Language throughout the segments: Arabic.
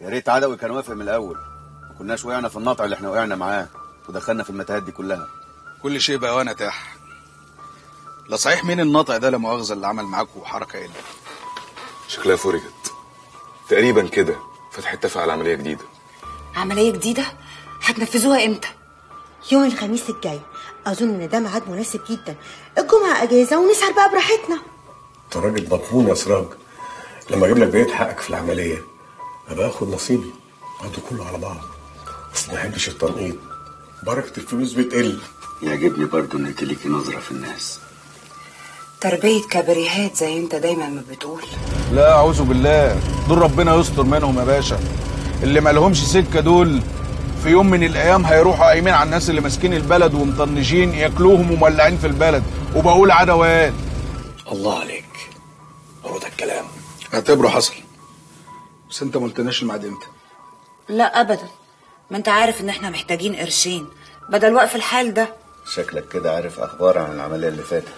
يا ريت عدوي كان وافق من الاول، ما كناش وقعنا في النطع اللي احنا وقعنا معاه ودخلنا في المتاهات دي كلها. كل شيء بقى وانا تاح. لا صحيح مين النطع ده لا مؤاخذه اللي عمل معاكوا حركه الا؟ شكلها فرجت. تقريبا كده فتحي اتفق على عمليه جديده. عمليه جديده؟ هتنفذوها امتى؟ يوم الخميس الجاي، اظن ان ده ميعاد مناسب جدا. الجمعه اجازه ونسهر بقى براحتنا. انت راجل مضمون يا سراج. لما اجيب لك بقيه حقك في العمليه ابقى اخد نصيبي بعد كله على بعض. اصل ما بحبش التنقيط، بركه الفلوس بتقل. يعجبني برضه انك ليكي نظره في الناس. تربيه كبريهات زي انت دايما ما بتقول. لا اعوذ بالله، دول ربنا يستر منهم يا باشا. اللي ما لهمش سكه دول في يوم من الايام هيروحوا قايمين على الناس اللي ماسكين البلد ومطنجين ياكلوهم ومولعين في البلد، وبقول عدوات. الله عليك، هو ده الكلام؟ اعتبره حصل. بس انت ما قلتناش الميعاد امتى. لا ابدا، ما انت عارف ان احنا محتاجين قرشين بدل وقف الحال ده. شكلك كده عارف اخبار عن العمليه اللي فاتت.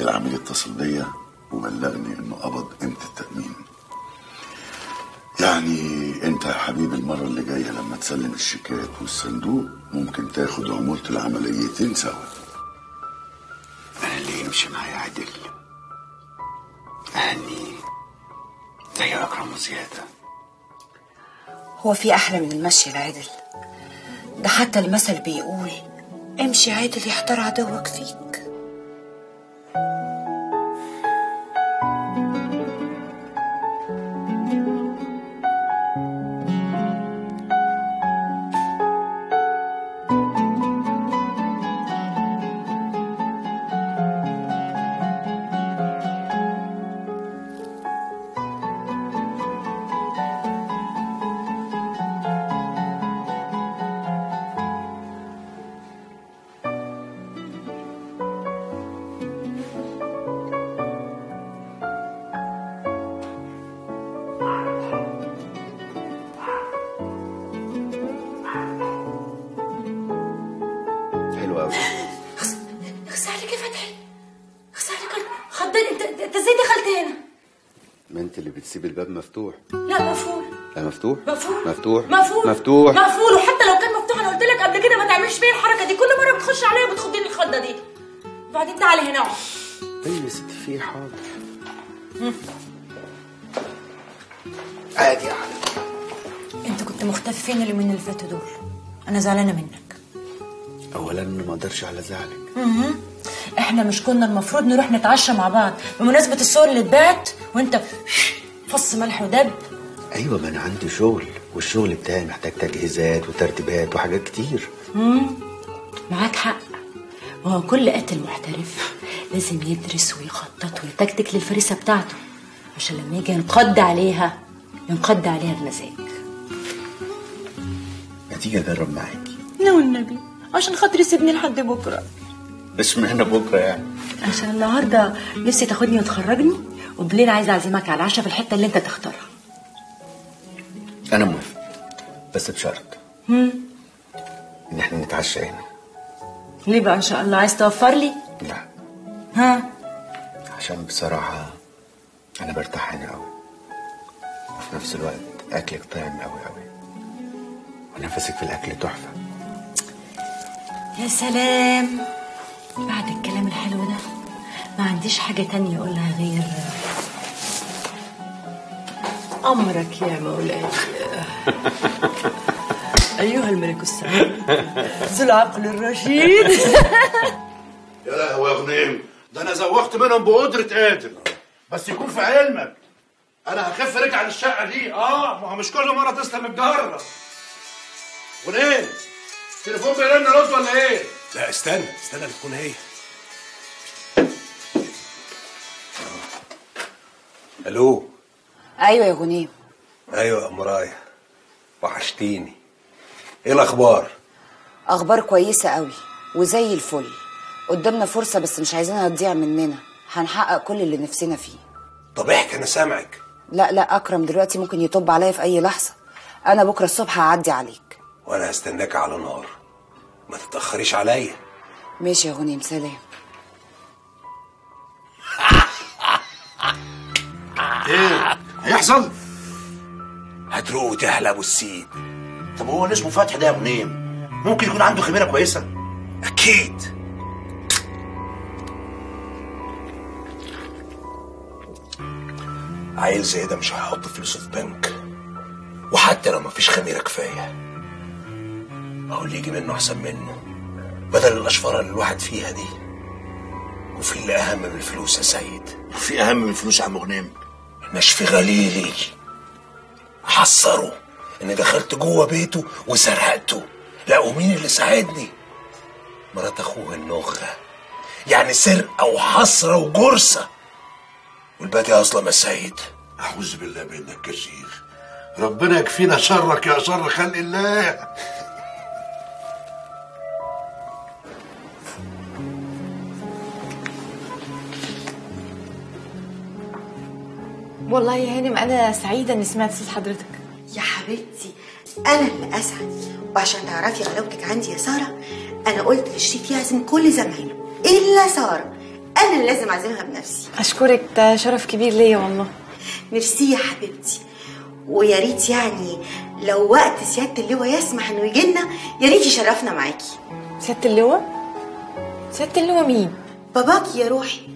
العميل اتصل بيا وبلغني انه قبض قيمه التامين. يعني انت يا حبيبي المره اللي جايه لما تسلم الشيكات والصندوق ممكن تاخد عموله العمليتين سوا. انا اللي يمشي معايا عدل. يعني زي اكرم وزياده. هو في احلى من المشي العدل؟ ده حتى المثل بيقول امشي عدل يحتار عدوك فيك. مفتوح. لا مفعول. لا مفتوح. مفتوح مفعول. وحتى لو كان مفتوح انا قلت لك قبل كده ما تعملش بيا الحركه دي. كل مره بتخش عليا بتخضني الخضه دي. وبعدين تعالي هنا اقعد. طيب يا ستي في حاضر. عادي عادي. انت كنت مختفي فين اليومين اللي فاتوا دول؟ انا زعلانه منك. اولا ما اقدرش على زعلك. احنا مش كنا المفروض نروح نتعشى مع بعض بمناسبه الصور اللي اتباعت وانت فص ملح ودب؟ ايوه، ما انا عندي شغل والشغل بتاعي محتاج تجهيزات وترتيبات وحاجات كتير. معاك حق، ما هو كل قاتل محترف لازم يدرس ويخطط ويتكتك للفريسه بتاعته عشان لما يجي ينقض عليها بمزاج. ما تيجي اجرب معاكي؟ لا والنبي، عشان خاطري سيبني لحد بكره. اشمعنى بكره يعني؟ عشان النهارده نفسي تاخدني وتخرجني، وبالليل عايزه اعزمك على العشاء في الحته اللي انت تختارها. انا موافق، بس بشرط ان احنا نتعشى هنا. ليه بقى؟ ان شاء الله عايز توفر لي؟ لا. ها؟ عشان بصراحه انا برتاح هنا قوي، وفي نفس الوقت اكلك طعم قوي قوي، ونفسك في الاكل تحفه. يا سلام، بعد الكلام الحلو ده ما عنديش حاجه تانية اقولها غير امرك يا مولاي. ايها الملك السعيد ذو العقل الرشيد. يا لهوي يا غنيم، ده انا زوقت منهم بقدره قادر. بس يكون في علمك انا هخف رجع للشقه دي. ما هو مش كل مره تسلم الجهره. غنيم التليفون بيرن، رد ولا ايه؟ لا استنى تكون هي. الو. ايوه يا غنيم. ايوه يا مرايه، وحشتيني. ايه الاخبار؟ اخبار كويسه قوي وزي الفل. قدامنا فرصه بس مش عايزينها تضيع مننا، هنحقق كل اللي نفسنا فيه. طب احكي، انا سامعك. لا اكرم دلوقتي ممكن يطب عليا في اي لحظه. انا بكره الصبح هعدي عليك. وانا هستناك على نار، ما تتاخريش عليا. ماشي يا غنيم، سلام. ايه هيحصل؟ هتروقوا تحلى ابو السيد. طب هو اللي اسمه فتحي ده يا غنيم ممكن يكون عنده خميره كويسه؟ اكيد. عيل زي ده مش هيحط فلوسه في بنك، وحتى لو مفيش خميره كفايه هو اللي يجي منه احسن منه، بدل الاشفره اللي الواحد فيها دي. وفي اللي اهم من الفلوس يا سيد. وفي اهم من الفلوس يا عم غنيم؟ نشف غليلي حصره اني دخلت جوه بيته وسرقته. لا ومين اللي ساعدني؟ مرات اخوه النخره. يعني سرقه وحسره وجرسه، والباقي اصلا يا سيد. اعوذ بالله منك كشيخ، ربنا يكفينا شرك يا شر خلق الله. والله يا هانم انا سعيده اني سمعت صوت حضرتك. يا حبيبتي انا اللي اسعد، وعشان تعرفي غلاوتك عندي يا ساره انا قلت لشريف يعزم كل زمايله الا ساره، انا اللي لازم اعزمها بنفسي. اشكرك، ده شرف كبير ليا والله. ميرسي يا حبيبتي، ويا ريت يعني لو وقت سياده اللواء يسمح انه يجي لنا يا ريت يشرفنا معاكي. سياده اللواء؟ سياده اللواء مين؟ باباكي يا روحي.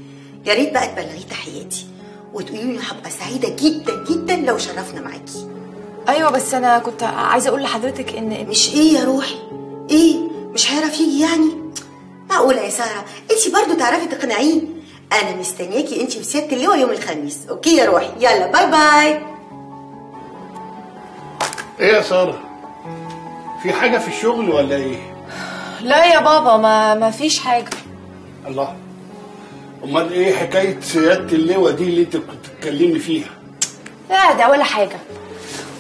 يا ريت بقى تبلغيه تحياتي وتقولي لي هبقى سعيده جدا جدا لو شرفنا معاكي. ايوه بس انا كنت عايزه اقول لحضرتك ان مش ايه يا روحي؟ ايه مش هيعرف يجي يعني؟ معقوله يا ساره انتي برضو تعرفي تقنعيه؟ انا مستنياكي انتي وسياده اللواء يوم الخميس. اوكي يا روحي، يلا باي باي. ايه يا ساره؟ في حاجه في الشغل ولا ايه؟ لا يا بابا ما فيش حاجه. الله، امال ايه حكايه سياده اللواء دي اللي انت كنت بتتكلمي فيها؟ لا ده ولا حاجه.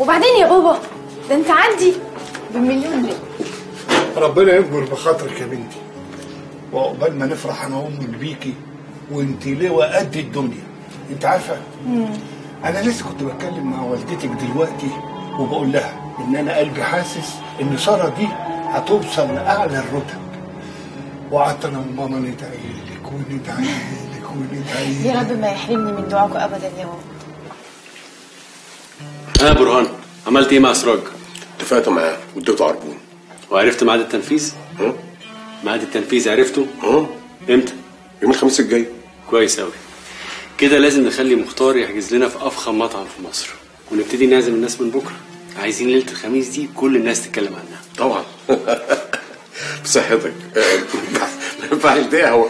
وبعدين يا بابا ده انت عندي بالمليون ليه. ربنا يكبر بخاطرك يا بنتي، وعقبال ما نفرح انا وامك بيكي وانت لواء قد الدنيا. انت عارفه انا لسه كنت بتكلم مع والدتك دلوقتي وبقول لها ان انا قلبي حاسس ان ساره دي هتوصل لاعلى الرتب، وقعدت انا وماما نتعيل ونتعينك. يا رب ما يحرمني من دعاكم ابدا يا بابا. ها برهان، عملت ايه مع سراج؟ اتفقت معاه واديته عربون. وعرفت ميعاد التنفيذ؟ ها؟ ميعاد التنفيذ عرفته؟ ها؟ امتى؟ يوم الخميس الجاي. كويس قوي. كده لازم نخلي مختار يحجز لنا في افخم مطعم في مصر، ونبتدي نعزم الناس من بكره. عايزين ليله الخميس دي كل الناس تتكلم عنها. طبعا. بصحتك. فاعل ده هو.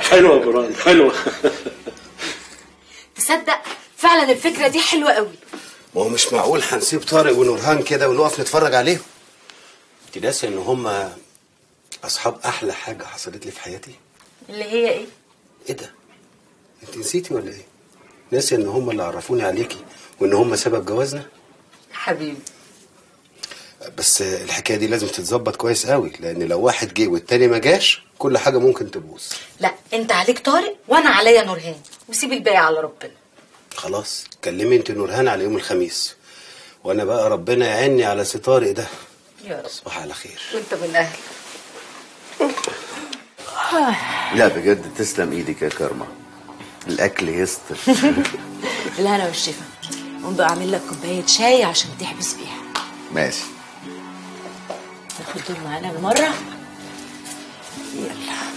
حلوه يا بران، حلوه. تصدق فعلا الفكره دي حلوه قوي. ما هو مش معقول هنسيب طارق ونورهان كده ونقف نتفرج عليهم. انت ناسيه ان هم اصحاب احلى حاجه حصلت لي في حياتي؟ اللي هي ايه؟ ايه ده؟ انت نسيتي ولا ايه؟ ناسيه ان هم اللي عرفوني عليكي وان هم سبب جوازنا؟ حبيبي بس الحكايه دي لازم تتظبط كويس قوي، لان لو واحد جه والتاني ما جاش كل حاجه ممكن تبوظ. لا انت عليك طارق وانا عليا نورهان، وسيب الباقي على ربنا. خلاص كلمي انت نورهان على يوم الخميس، وانا بقى ربنا يعيني على سي طارق ده. يا رب. تصبح على خير. وانت من اهلي. لا بجد تسلم ايدك يا كرمه، الاكل يسطر. الهنا والشفا. قوم بقى اعمل لك كوبايه شاي عشان تحبس بيها. ماشي. ناخد دول معانا بالمره. يلا.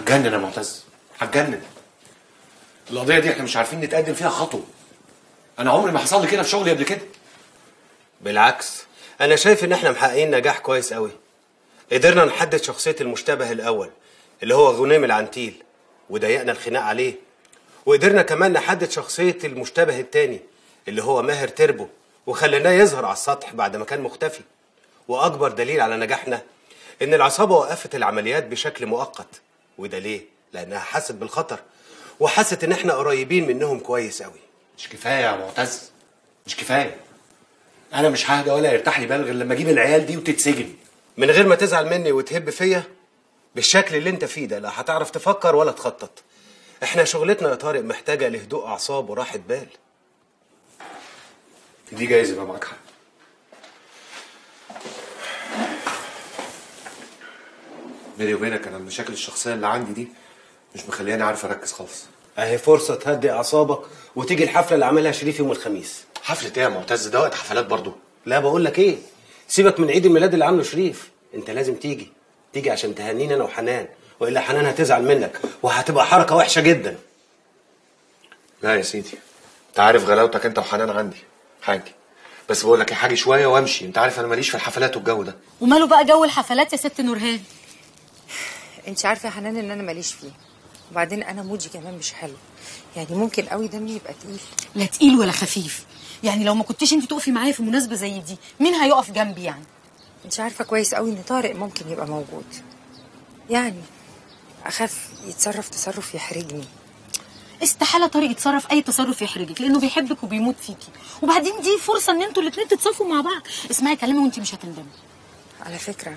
هتجنن يا معتز، هتجنن. القضيه دي احنا مش عارفين نتقدم فيها خطوه. انا عمري ما حصل لي كده في شغلي قبل كده. بالعكس، انا شايف ان احنا محققين نجاح كويس قوي. قدرنا نحدد شخصيه المشتبه الاول اللي هو غنيم العنتيل، وضيقنا الخناق عليه. وقدرنا كمان نحدد شخصيه المشتبه الثاني اللي هو ماهر تربو، وخليناه يظهر على السطح بعد ما كان مختفي. واكبر دليل على نجاحنا ان العصابه وقفت العمليات بشكل مؤقت. وده ليه؟ لانها حست بالخطر وحست ان احنا قريبين منهم كويس قوي. مش كفايه يا معتز، مش كفايه. انا مش ههدى ولا يرتاح لي بال غير لما اجيب العيال دي وتتسجن. من غير ما تزعل مني وتهب فيا بالشكل اللي انت فيه ده، لا هتعرف تفكر ولا تخطط. احنا شغلتنا يا طارق محتاجه لهدوء اعصاب وراحه بال. دي جايزه يبقى معاك حق. بيني وبينك انا المشاكل الشخصيه اللي عندي دي مش مخلياني عارف اركز خالص. اهي فرصه تهدي اعصابك وتيجي الحفله اللي عاملها شريف يوم الخميس. حفله ايه يا معتز؟ ده وقت حفلات برضه. لا بقول لك ايه، سيبك من عيد الميلاد اللي عامله شريف، انت لازم تيجي. تيجي عشان تهنينا انا وحنان، والا حنان هتزعل منك وهتبقى حركه وحشه جدا. لا يا سيدي، انت عارف غلاوتك انت وحنان عندي. حاجه بس بقول لك، حاجه شويه وامشي. انت عارف انا ماليش في الحفلات والجو ده. وماله بقى جو الحفلات يا ست نورهان؟ انت عارفه يا حنان ان انا ماليش فيه، وبعدين انا مودي كمان مش حلو، يعني ممكن قوي دمي يبقى تقيل. لا تقيل ولا خفيف، يعني لو ما كنتيش انت تقفي معايا في مناسبه زي دي مين هيقف جنبي يعني؟ انت عارفه كويس قوي ان طارق ممكن يبقى موجود، يعني اخاف يتصرف تصرف يحرجني. استحاله طارق يتصرف اي تصرف يحرجك، لانه بيحبك وبيموت فيكي، وبعدين دي فرصه ان انتوا الاثنين تتصافوا مع بعض. اسمعي كلامي وانت مش هتندمي. على فكره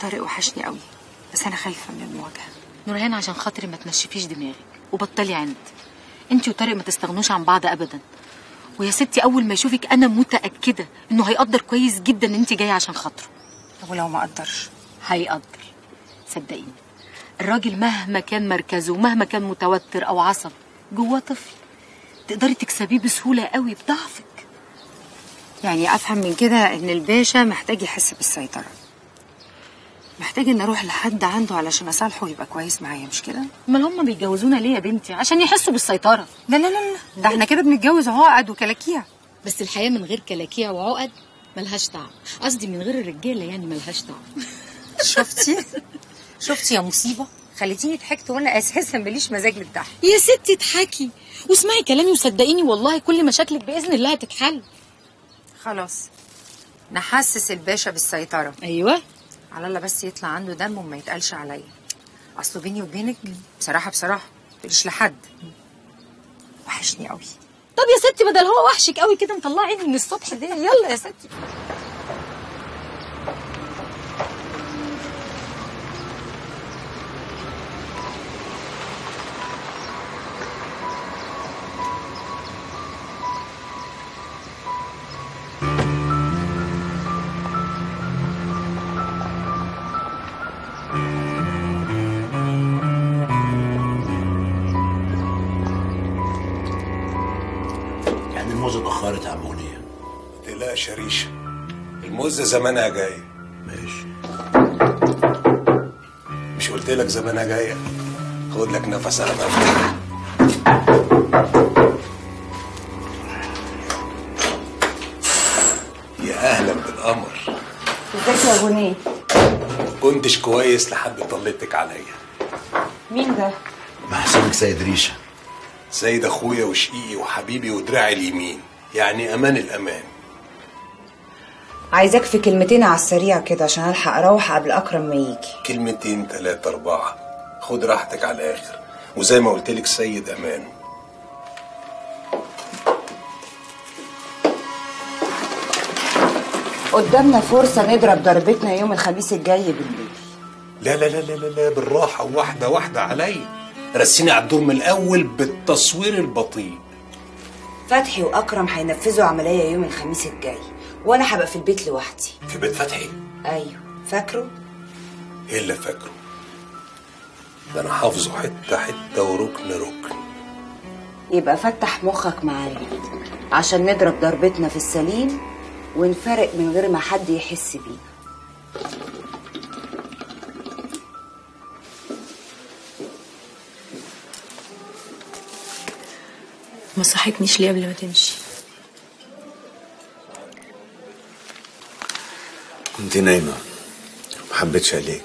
طارق وحشني قوي، بس انا خايفه من المواجهه. نورهان عشان خاطري ما تنشفيش دماغك وبطلي عند. انت وطارق ما تستغنوش عن بعض ابدا. ويا ستي اول ما يشوفك انا متاكده انه هيقدر كويس جدا ان انت جايه عشان خاطره. ولو ما قدرش؟ هيقدر، صدقيني. الراجل مهما كان مركزه ومهما كان متوتر او عصب، جواه طفل تقدري تكسبيه بسهوله قوي بضعفك. يعني افهم من كده ان الباشا محتاج يحس بالسيطره، محتاج ان اروح لحد عنده علشان اصالحه ويبقى كويس معايا، مش كده؟ امال هم بيتجوزونا ليه يا بنتي؟ عشان يحسوا بالسيطره. لا لا لا، ده احنا كده بنتجوز عقد وكلاكيع. بس الحياه من غير كلاكيع وعقد ملهاش طعم، قصدي من غير الرجاله يعني ملهاش طعم. شفتي؟ شفتي يا مصيبه؟ خليتيني ضحكت وانا اساسا ماليش مزاج للضحك. يا ستي اضحكي واسمعي كلامي وصدقيني، والله كل مشاكلك باذن الله هتتحل. خلاص نحسس الباشا بالسيطره. ايوه، على الله بس يطلع عنده دم وما يتقالش عليا. اصله بيني وبينك بصراحه ما تقوليش لحد. وحشني قوي. طب يا ستي بدل هو وحشك قوي كده مطلع عيني من السطح ده، يلا يا ستي. يا ريشه الموز زمانها جايه. ماشي، مش قلت لك زمانها جايه؟ خد لك نفس على مهلك. يا اهلا بالقمر. ازيك يا غنيم؟ كنتش كويس لحد طلتك عليا. مين ده؟ بحسبك سيد ريشه. سيد اخويا وشقيقي وحبيبي ودراعي اليمين، يعني امان الامان. عايزاك في كلمتين على السريع كده عشان الحق اروح قبل اكرم ما يجي. كلمتين تلاتة اربعة، خد راحتك على الاخر، وزي ما قلتلك سيد امان. قدامنا فرصة نضرب ضربتنا يوم الخميس الجاي بالليل. لا لا لا لا لا، بالراحة، واحدة واحدة عليا. رسيني على الدور من الاول بالتصوير البطيء. فتحي واكرم هينفذوا عملية يوم الخميس الجاي، وانا هبقى في البيت لوحدي. في بيت فتحي؟ ايوه، فاكره؟ ايه اللي فاكره؟ ده انا حافظه حته حته وركن ركن. يبقى فتح مخك معايا عشان نضرب ضربتنا في السليم ونفرق من غير ما حد يحس بينا. ما صحتنيش ليه قبل ما تمشي؟ كنت نايمة ما حبيتش عليك.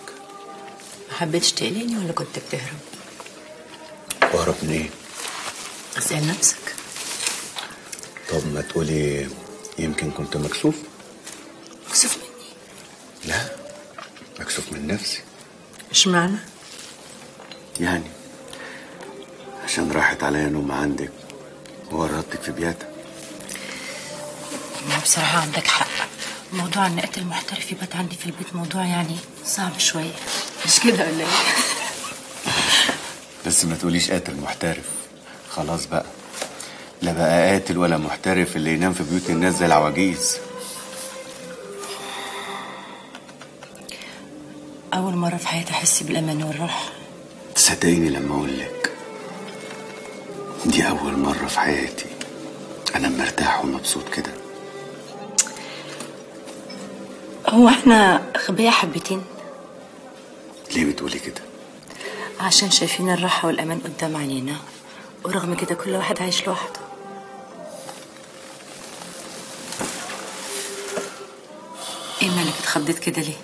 ما حبيتش تقلقني ولا كنت بتهرب؟ بهرب منين؟ اسأل نفسك. طب ما تقولي يمكن كنت مكسوف. مكسوف مني؟ لا مكسوف من نفسي. مش معنى؟ يعني عشان راحت عليا نوم عندك وورطتك في بياتك. لا بصراحة عندك حق، موضوع ان قتل محترف يبات عندي في البيت موضوع يعني صعب شوية، مش كده ولا ايه؟ بس ما تقوليش قاتل محترف، خلاص بقى لا بقى قاتل ولا محترف اللي ينام في بيوت الناس زي العواجيز. أول مرة في حياتي أحس بالأمان والراحة. تصدقيني لما أقول لك دي أول مرة في حياتي أنا مرتاح ومبسوط كده. هو إحنا أغبياء حبتين؟ ليه بتقولي كده؟ عشان شايفين الراحة والأمان قدام عينينا ورغم كده كل واحد عايش لوحده. إيه مالك اتخضيت كده ليه؟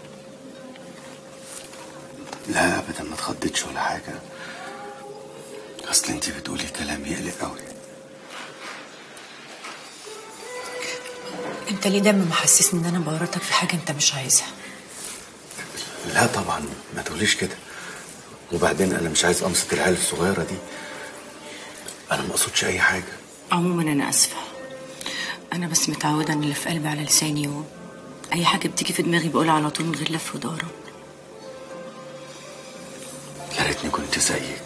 لا ابدا ما اتخضيتش ولا حاجه، اصل انت بتقولي كلام يقلق قوي. انت ليه دايما محسسني ان انا بورطك في حاجه انت مش عايزها؟ لا طبعا ما تقوليش كده، وبعدين انا مش عايز امسك العيال الصغيره دي، انا ما اقصدش اي حاجه. عموما انا اسفه، انا بس متعوده ان اللي في قلبي على لساني، واي حاجه بتيجي في دماغي بقولها على طول من غير لف ودوران. يا ريتني كنت زيك،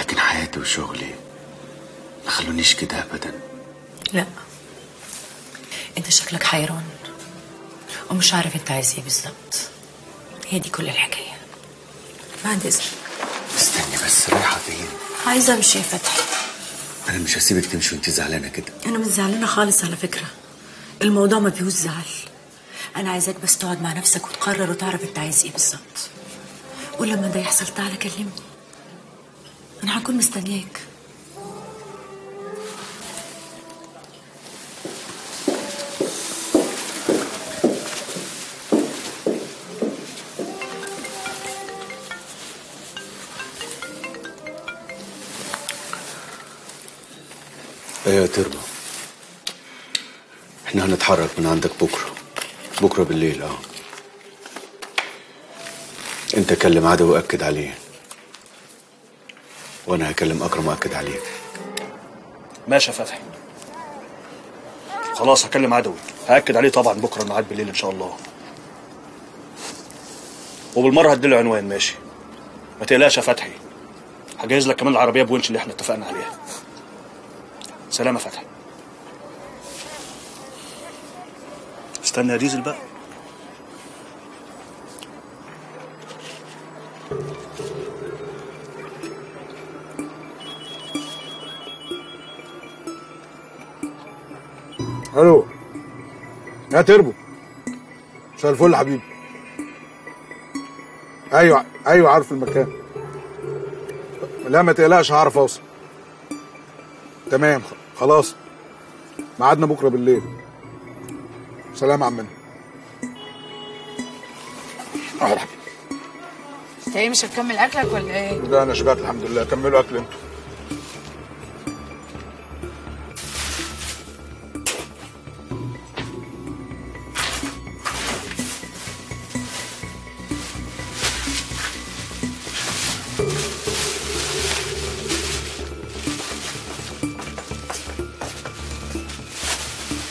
لكن حياتي وشغلي ما خلونيش كده ابدا. لا انت شكلك حيران ومش عارف انت عايز ايه بالظبط، هي دي كل الحكايه. بعد اذنك استني بس، رايحه فين؟ عايزه امشي يا فتحي. انا مش هسيبك تمشي وانت زعلانه كده. انا مش زعلانه خالص على فكره، الموضوع ما فيهوش زعل، انا عايزاك بس تقعد مع نفسك وتقرر وتعرف انت عايز ايه بالظبط، ولما ده يحصل تعالى كلمني، انا هكون مستنياك. ايه يا تربو، احنا هنتحرك من عندك بكره، بكره بالليل. انت كلم عدو واكد عليه، وانا هكلم اكرم واكد عليه. ماشي يا فتحي، خلاص هكلم عدوي هاكد عليه طبعا بكره الميعاد بالليل ان شاء الله، وبالمره هديله عنوان. ماشي ما تقلقش يا فتحي، هجهز لك كمان العربيه بونش اللي احنا اتفقنا عليها. سلام يا فتحي. استنى يا ديزل بقى. الو يا تربو، مساء الفل حبيبي. ايوه عارف المكان، لا ما تقلقش هعرف اوصل. تمام خلاص، ميعادنا بكره بالليل. سلام عمنا. اهلا حبيبي. انت ايه مش هتكمل اكلك ولا ايه؟ لا انا شبعت الحمد لله، كملوا اكل انتوا.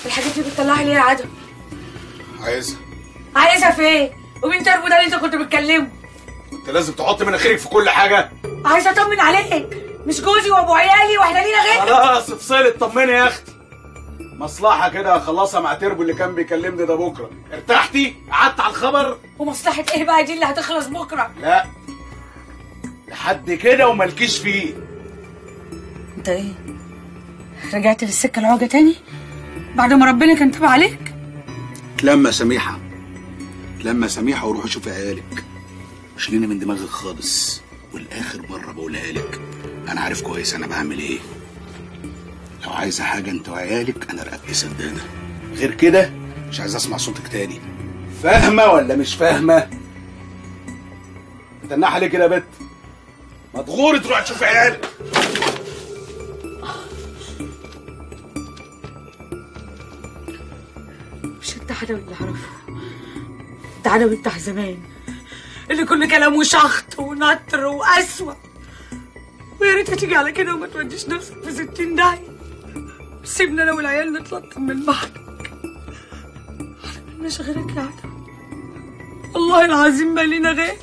الحاجات دي بتطلعها ليه يا عدو؟ عايزها في ايه؟ ومين تربو ده اللي انت كنت بتكلمه؟ انت لازم تحط مناخيرك في كل حاجه. عايزه اطمن عليك، مش جوزي وابو عيالي واحنا لينا غيرك. خلاص افصلي اطمني يا اختي، مصلحه كده هخلصها مع تربو اللي كان بيكلمني ده بكره. ارتحتي؟ قعدت على الخبر؟ ومصلحه ايه بقى دي اللي هتخلص بكره؟ لا لحد كده ومالكيش فيه. انت ايه؟ رجعت للسكه العوجه تاني؟ بعد ما ربنا كان تابع عليك؟ لما سميحة وروحي شوفي عيالك، مش لنا من دماغك خالص، والاخر مره بقولها لك انا عارف كويس انا بعمل ايه. لو عايزه حاجه انت وعيالك انا رقبتي سداده، غير كده مش عايز اسمع صوتك تاني. فاهمه ولا مش فاهمه؟ انت النحل كده يا بت ما تغوري تروح تشوف عيالك. مش انت حلوي اللي اعرفه، انت حلوي بتاع زمان اللي كل كلامه شخط ونطر وقسوه، ويا ريت هتيجي على كده وما توديش نفسك في 60 داهيه. سيبنا انا والعيال نتلطم من بعدك، احنا مالناش غيرك يا عدو، والله العظيم مالينا غيرك.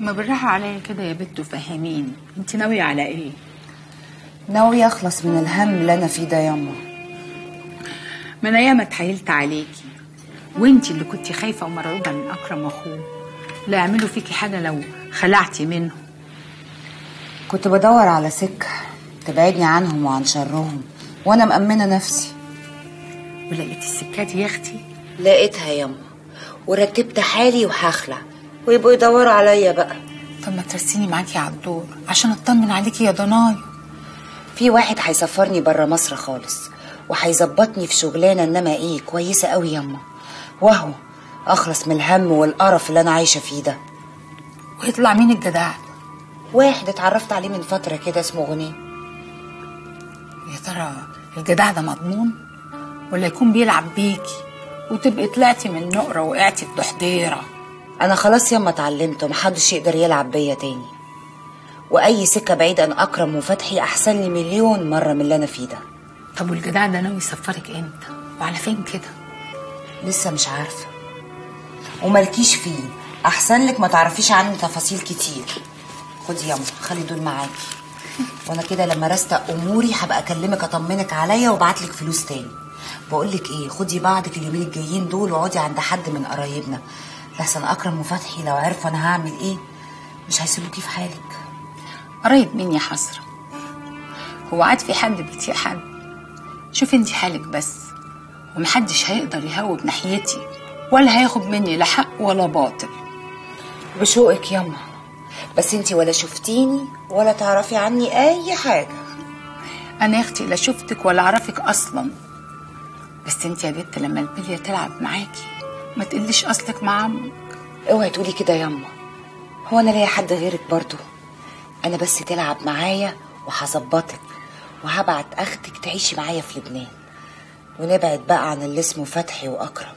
ما بالراحة عليا كده يا بت وفهميني، انت ناوية على ايه؟ ناوية اخلص من الهم اللي انا فيه ده ياما. ما انا ياما اتحايلت عليكي، وانت اللي كنت خايفة ومرعوبة من اكرم واخوه، لا يعملوا فيكي حاجة لو خلعتي منه. كنت بدور على سكة تبعدني عنهم وعن شرهم وانا مأمنة نفسي. ولقيتي السكة دي يا اختي؟ لقيتها ياما، ورتبت حالي وهخلع ويبقوا يدوروا عليا بقى. طب ما ترسيني معاكي على الدور عشان اطمن عليكي يا ضناي. في واحد هيسفرني بره مصر خالص وهيظبطني في شغلانه انما ايه كويسه قوي يما، وهو اخلص من الهم والقرف اللي انا عايشه فيه ده. ويطلع مين الجدع؟ واحد اتعرفت عليه من فتره كده اسمه غنيم. يا ترى الجدع ده مضمون ولا يكون بيلعب بيكي وتبقي طلعتي من نقره وقعتي في دحديره؟ أنا خلاص يما اتعلمت ومحدش يقدر يلعب بيا تاني، وأي سكة بعيدة عن أكرم وفتحي أحسن لي مليون مرة من اللي أنا فيه ده. طب والجدع ده ناوي يسفرك إمتى؟ وعلى فين كده؟ لسه مش عارفة ومالكيش فيه، أحسن لك ما تعرفيش عنه تفاصيل كتير. خدي يما خلي دول معاكي، وأنا كده لما رستق أموري هبقى أكلمك أطمنك عليا وأبعتلك فلوس تاني. بقولك إيه، خدي بعضك اليومين الجايين دول وقعدي عند حد من قرايبنا، لحسن أكرم وفتحي لو عرفوا أنا هعمل إيه مش هيسيبوكي في حالك. قريب مني حسرة، هو عاد في حد بيطيق حد؟ شوفي أنت حالك بس، ومحدش هيقدر يهوب ناحيتي ولا هياخد مني لا حق ولا باطل. بشوقك يما، بس أنت ولا شفتيني ولا تعرفي عني أي حاجة. أنا يا أختي لا شفتك ولا أعرفك أصلا، بس أنت يا بنت لما البلية تلعب معاكي ما تقليش اصلك مع عمك. اوعي تقولي كده ياما، هو انا ليا حد غيرك برضو؟ انا بس تلعب معايا وهظبطك، وهبعت اختك تعيشي معايا في لبنان، ونبعد بقى عن اللي اسمه فتحي واكرم.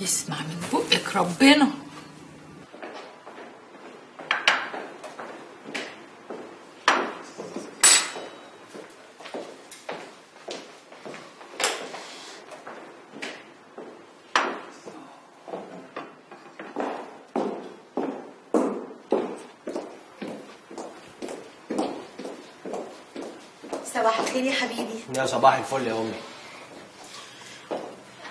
يسمع من بقك ربنا. صباح الخير يا حبيبي. يا صباح الفل يا امي.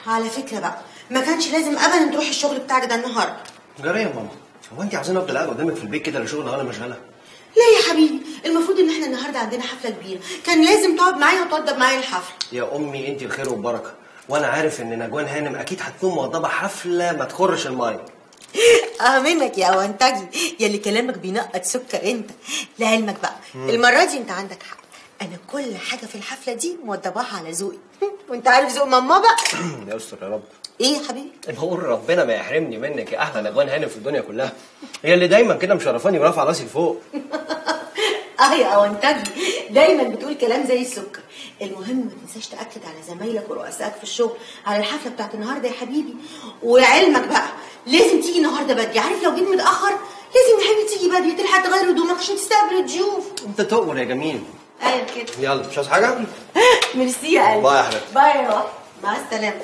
على فكره بقى ما كانش لازم ابدا تروح الشغل بتاعك ده النهارده. جرى يا ماما، هو انت عايزين افضل قاعده قدامك في البيت كده لا شغل ولا مشغله؟ لا يا حبيبي، المفروض ان احنا النهارده عندنا حفله كبيره، كان لازم تقعد معايا وتوضب معايا الحفله. يا امي انت الخير والبركه، وانا عارف ان نجوان هانم اكيد هتكون موضبه حفله ما تخرش الميه. آمنك يا وانتجي يلي كلامك بينقط سكر انت. لعلمك بقى المره دي انت عندك حق، أنا كل حاجة في الحفلة دي موضباها على ذوقي، وأنت عارف ذوق ماما بقى. يا أستر يا رب. إيه يا حبيبي؟ نقول ربنا ما يحرمني منك يا أحلى نجوان هانم في الدنيا كلها، هي اللي دايما كده مشرفاني ورافعة راسي لفوق. يا أونتجي دايما بتقول كلام زي السكر. المهم ما تنساش تأكد على زمايلك ورؤسائك في الشغل على الحفلة بتاعت النهارده يا حبيبي، وعلمك بقى لازم تيجي النهارده بدري، عارف لو جيت متأخر لازم يا حبيبي تيجي بدري تلحق تغير هدومك عشان تستقبل الضيوف. أنت تؤمر يا جميل. ايوه كده. يلا مش عايز حاجه؟ ميرسي يا قلبي. باي يا حبيبتي. باي يا روحي، مع السلامه.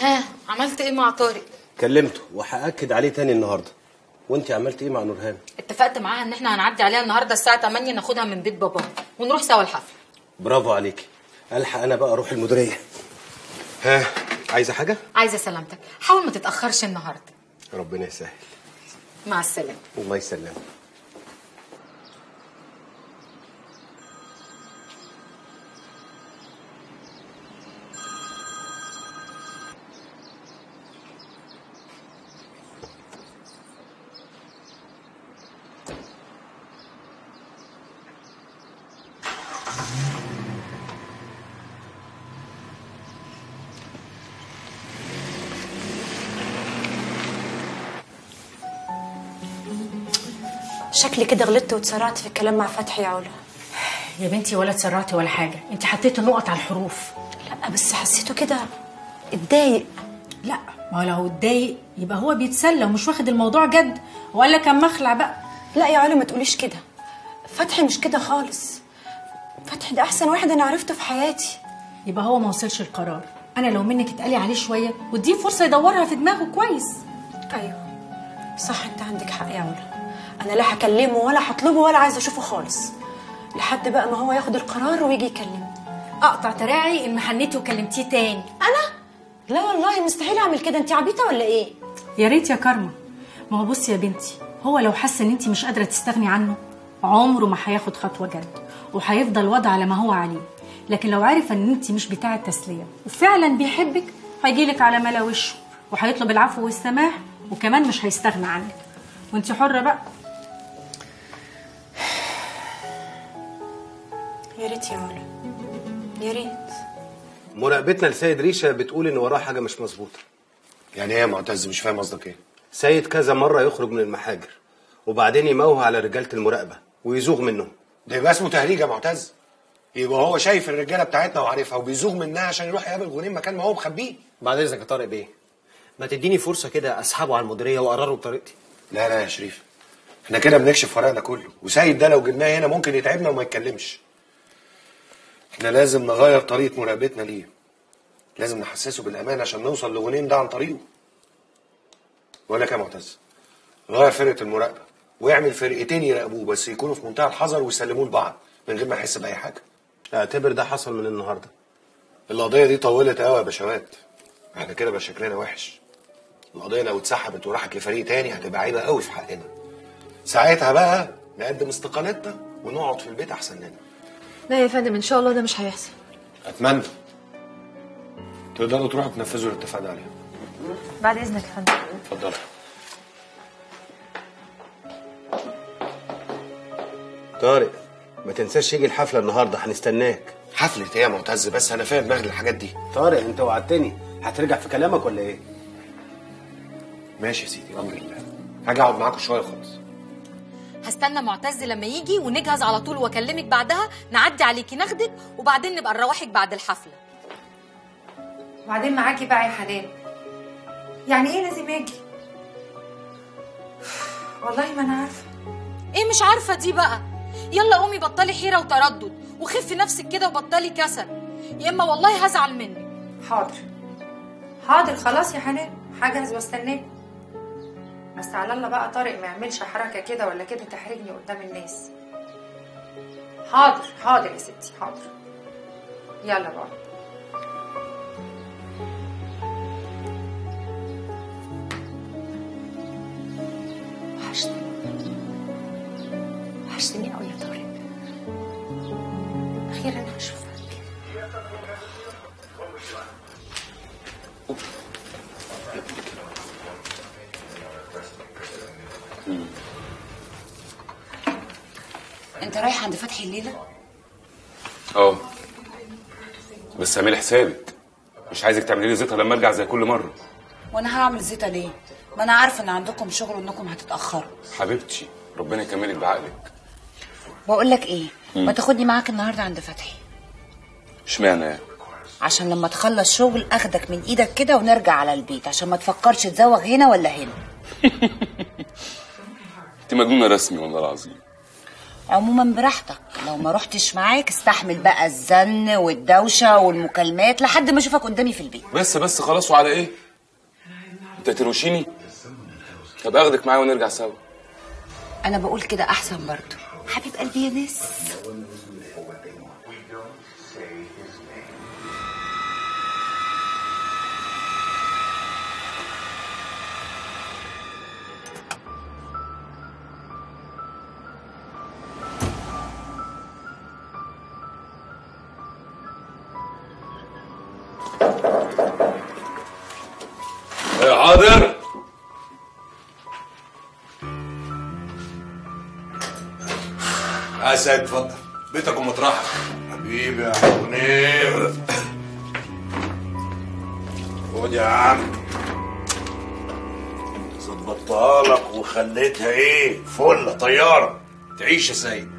ها عملت ايه مع طارق؟ كلمته وهأكد عليه تاني النهارده. وانت عملت ايه مع نورهان؟ اتفقت معاها ان احنا هنعدي عليها النهارده الساعه 8 ناخدها من بيت بابا. ونروح سوا الحفله. برافو عليك. الحق انا بقى اروح المديريه. ها عايزه حاجه؟ عايزه سلامتك. حاول ما تتاخرش النهارده. ربنا يسهل. مع السلامه. الله يسلمك. شكلي كده غلطت واتسرعت في الكلام مع فتحي يا علا. يا بنتي ولا اتسرعتي ولا حاجه، انت حطيتي النقط على الحروف. لا بس حسيته كده اتضايق. لا ما هو لو اتضايق يبقى هو بيتسلى ومش واخد الموضوع جد، ولا كان مخلع بقى. لا يا علا ما تقوليش كده، فتحي مش كده خالص. فتحي ده احسن واحد انا عرفته في حياتي. يبقى هو ما وصلش القرار. انا لو منك اتقلي عليه شويه واديه فرصه يدورها في دماغه كويس. ايوه صح، انت عندك حق يا علا. أنا لا هكلمه ولا هطلبه ولا عايزة أشوفه خالص لحد بقى ما هو ياخد القرار ويجي يكلمني. أقطع تراعي إن حنيتي وكلمتيه تاني. أنا؟ لا والله مستحيل أعمل كده، أنت عبيطة ولا إيه؟ يا ريت يا كارما. ما هو بصي يا بنتي، هو لو حس إن أنت مش قادرة تستغني عنه عمره ما هياخد خطوة جد وهيفضل وضع على ما هو عليه، لكن لو عارف إن أنت مش بتاع التسلية وفعلا بيحبك هيجيلك على ملا وشه وهيطلب العفو والسماح وكمان مش هيستغنى عنك. وأنت حرة بقى. يا ريت يا علا يا ريت. مراقبتنا لسيد ريشه بتقول ان وراه حاجه مش مظبوطه. يعني ايه يا معتز؟ مش فاهم قصدك ايه. سيد كذا مره يخرج من المحاجر وبعدين يموه على رجاله المراقبه ويزوغ منهم. ده يبقى اسمه تهريج يا معتز. يبقى هو شايف الرجاله بتاعتنا وعارفها وبيزوغ منها عشان يروح يقابل غنيم مكان ما هو مخبيه. بعد اذنك يا طارق بيه، ما تديني فرصه كده اسحبه على المديريه واقرره بطريقتي. لا لا يا شريف، احنا كده بنكشف ورقنا كله، وسيد ده لو جبناه هنا ممكن يتعبنا وما يتكلمش. احنا لازم نغير طريقة مراقبتنا ليه. لازم نحسسه بالأمان عشان نوصل لغنيم ده عن طريقه. بقول لك يا معتز، غير فرقة المراقبة ويعمل فرقتين يراقبوه بس يكونوا في منتهى الحذر ويسلموه لبعض من غير ما يحس بأي حاجة. اعتبر ده حصل من النهارده. القضية دي طولت قوي يا باشوات، احنا كده بقى شكلنا وحش. القضية لو اتسحبت وراحت لفريق تاني هتبقى عيبة قوي في حقنا. ساعتها بقى نقدم استقالتنا ونقعد في البيت أحسن لنا. لا يا فندم ان شاء الله ده مش هيحصل. اتمنى تقدروا تروحوا تنفذوا اللي اتفقنا عليه. بعد اذنك يا فندم. اتفضلي. طارق ما تنساش يجي الحفله النهارده، هنستناك. حفله ايه يا معتز؟ بس انا فاهم دماغي الحاجات دي. طارق انت وعدتني، هترجع في كلامك ولا ايه؟ ماشي يا سيدي بامر الله، هاجي اقعد معاكم شويه خالص. هستنى معتز لما يجي ونجهز على طول واكلمك بعدها نعدي عليكي ناخدك وبعدين نبقى نروحك بعد الحفله. وبعدين معاكي بقى يا حنان. يعني ايه لازم اجي؟ والله ما انا عارفه. ايه مش عارفه دي بقى؟ يلا قومي بطلي حيره وتردد وخفي نفسك كده وبطلي كسل، يا اما والله هزعل منك. حاضر حاضر خلاص يا حنان، هجهز واستناك. بس على الله بقى طارق ما يعملش حركه كده ولا كده تحرجني قدام الناس. حاضر حاضر يا ستي حاضر. يلا بقى. وحشتني وحشتني قوي يا طارق. اخيرا هشوفك. انت رايح عند فتحي الليله؟ اه بس اعملي حسابك، مش عايزك تعملي لي زيطه لما ارجع زي كل مره. وانا هعمل زيطه ليه؟ ما انا عارفه ان عندكم شغل وانكم هتتاخروا. حبيبتي ربنا يكملك بعقلك. بقول لك ايه، ما تاخدني معاك النهارده عند فتحي. اشمعنى يعني؟ عشان لما تخلص شغل اخدك من ايدك كده ونرجع على البيت عشان ما تفكرش تزوغ هنا ولا هنا. انت مجنونه رسمي والله العظيم. عموما براحتك، لو ما رحتش معاك استحمل بقى الزن والدوشه والمكالمات لحد ما اشوفك قدامي في البيت. بس خلاص. وعلى ايه؟ انت هتروشيني؟ طب اخدك معايا ونرجع سوا. انا بقول كده احسن برضه حبيب قلبي يا ناس. حاضر. يا سيد اتفضل، بيتك ومطرحك. حبيبي يا غنيم. خد يا عم، ظبطتها لك وخليتها ايه؟ فله طياره. تعيش يا سيد.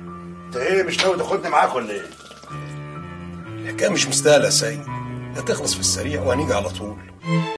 انت ايه مش ناوي تاخدني معاك ولا ايه؟ الحكايه مش مستاهله يا سيد، هتخلص في السريع وهنيجي على طول.